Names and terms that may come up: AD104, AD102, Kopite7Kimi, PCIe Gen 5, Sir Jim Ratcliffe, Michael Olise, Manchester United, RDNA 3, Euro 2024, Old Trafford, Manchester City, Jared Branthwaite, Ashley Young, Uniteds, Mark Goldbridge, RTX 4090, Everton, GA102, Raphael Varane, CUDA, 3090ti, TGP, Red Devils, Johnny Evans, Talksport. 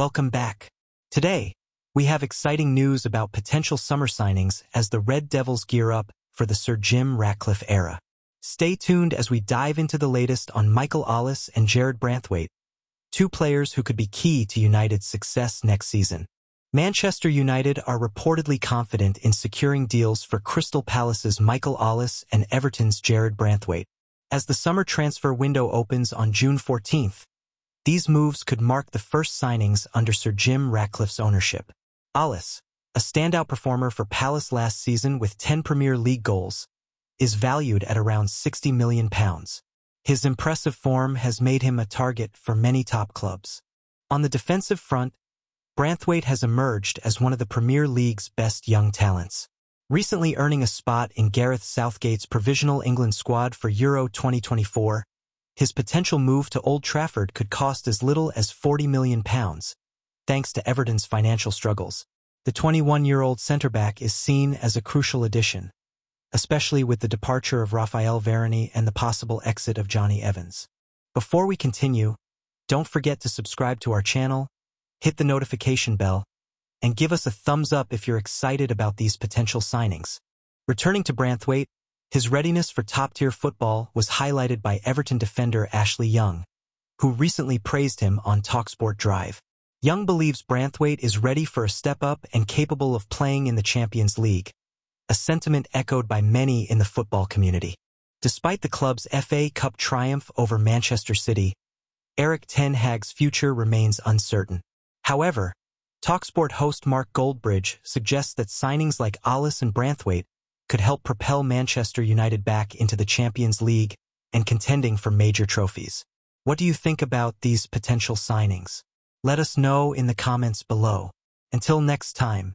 Welcome back. Today, we have exciting news about potential summer signings as the Red Devils gear up for the Sir Jim Ratcliffe era. Stay tuned as we dive into the latest on Michael Olise and Jared Branthwaite, two players who could be key to United's success next season. Manchester United are reportedly confident in securing deals for Crystal Palace's Michael Olise and Everton's Jared Branthwaite. As the summer transfer window opens on June 14th, these moves could mark the first signings under Sir Jim Ratcliffe's ownership. Olise, a standout performer for Palace last season with 10 Premier League goals, is valued at around £60 million. His impressive form has made him a target for many top clubs. On the defensive front, Branthwaite has emerged as one of the Premier League's best young talents, recently earning a spot in Gareth Southgate's provisional England squad for Euro 2024. His potential move to Old Trafford could cost as little as £40 million, thanks to Everton's financial struggles. The 21-year-old centre-back is seen as a crucial addition, especially with the departure of Raphael Varane and the possible exit of Johnny Evans. Before we continue, don't forget to subscribe to our channel, hit the notification bell, and give us a thumbs up if you're excited about these potential signings. Returning to Branthwaite, his readiness for top-tier football was highlighted by Everton defender Ashley Young, who recently praised him on Talksport Drive. Young believes Branthwaite is ready for a step-up and capable of playing in the Champions League, a sentiment echoed by many in the football community. Despite the club's FA Cup triumph over Manchester City, Erik ten Hag's future remains uncertain. However, Talksport host Mark Goldbridge suggests that signings like Olise and Branthwaite could help propel Manchester United back into the Champions League and contending for major trophies. What do you think about these potential signings? Let us know in the comments below. Until next time,